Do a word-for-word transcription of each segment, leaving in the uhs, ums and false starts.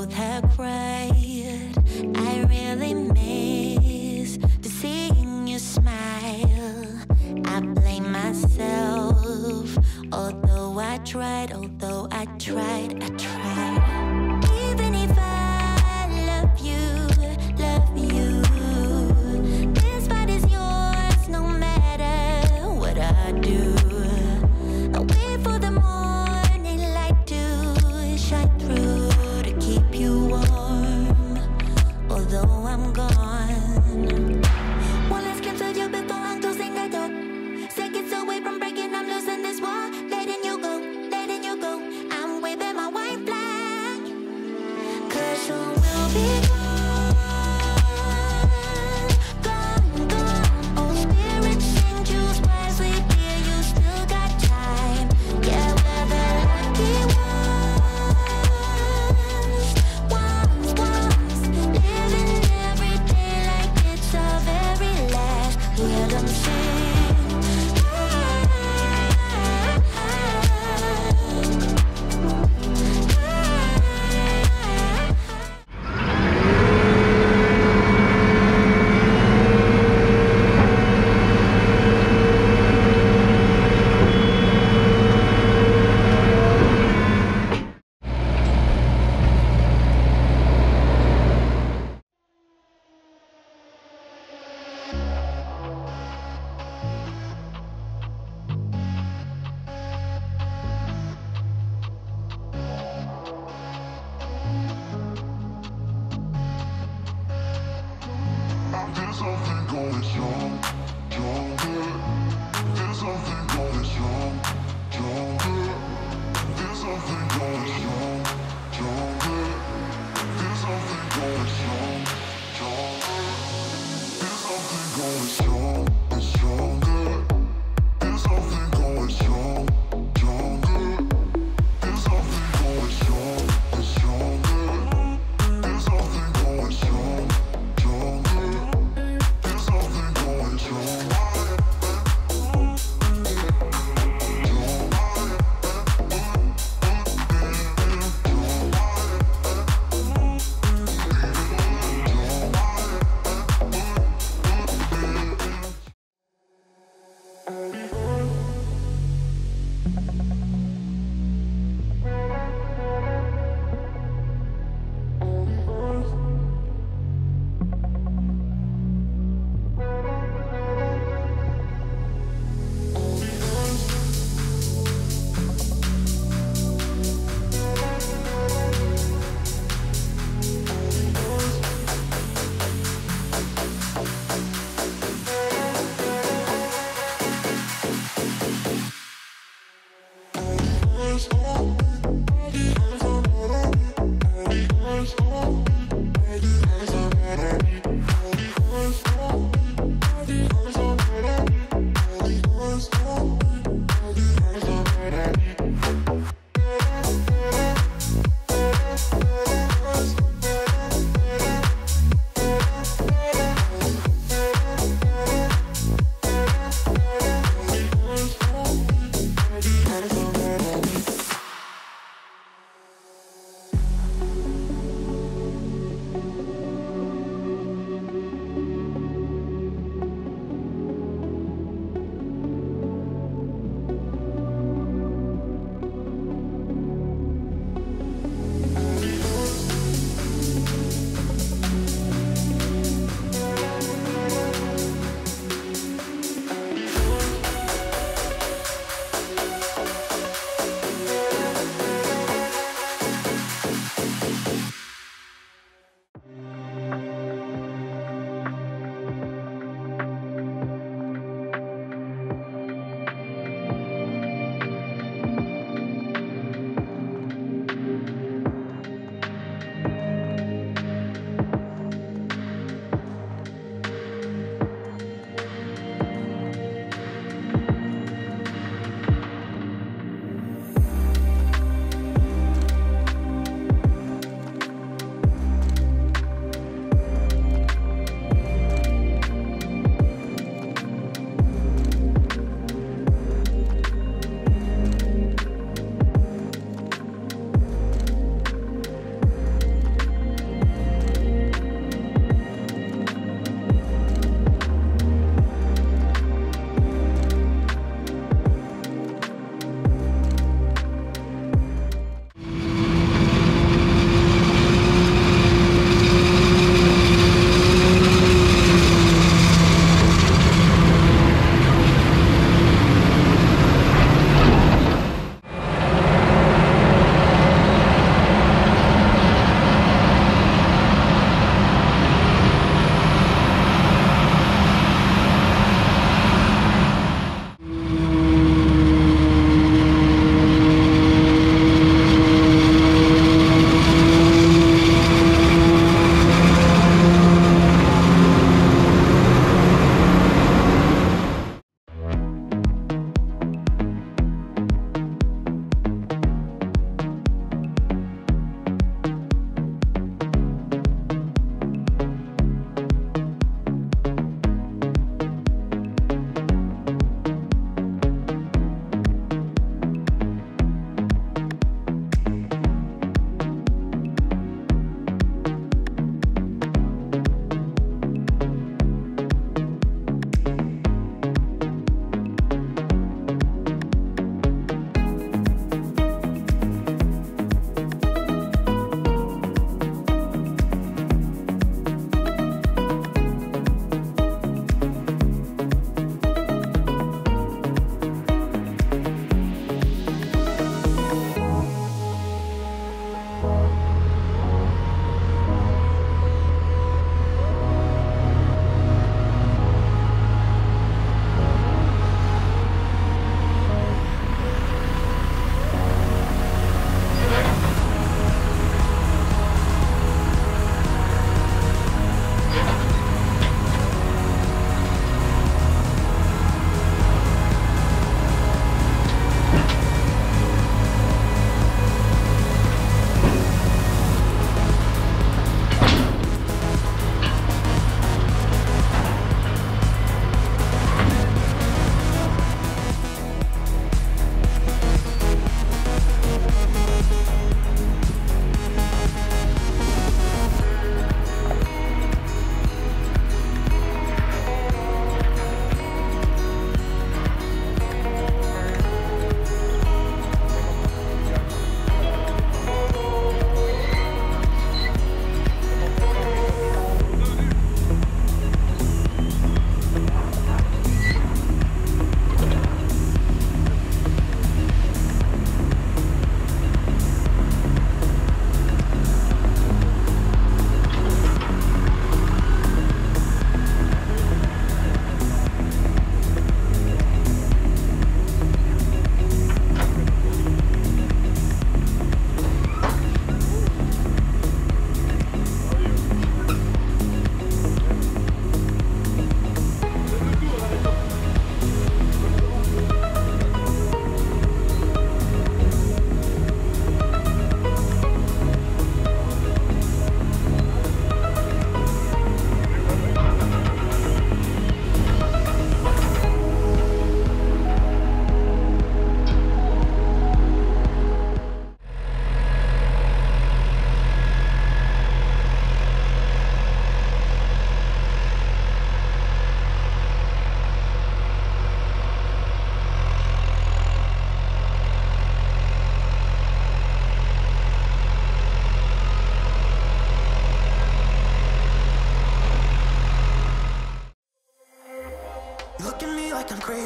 both have cried. I really miss to seeing you smile. I blame myself, although I tried, although I tried, I tried. Even if I love you, love you, this part is yours, no matter what I do. I wait for the morning light to shine through to keep you warm, although I'm gone. Well, let's get to you, but don't I'm too single. Seconds away from breaking, I'm losing this war. Letting you go, letting you go. I'm waving my white flag, 'cause you will be gone.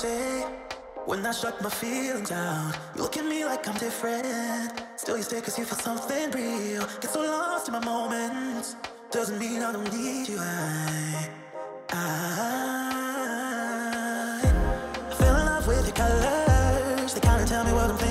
crazy. When I shut my feelings down, you look at me like I'm different. Still you stay cause you feel something real. Get so lost in my moments. Doesn't mean I don't need you. I, I, I fell in love with your colors. They kinda tell me what I'm thinking.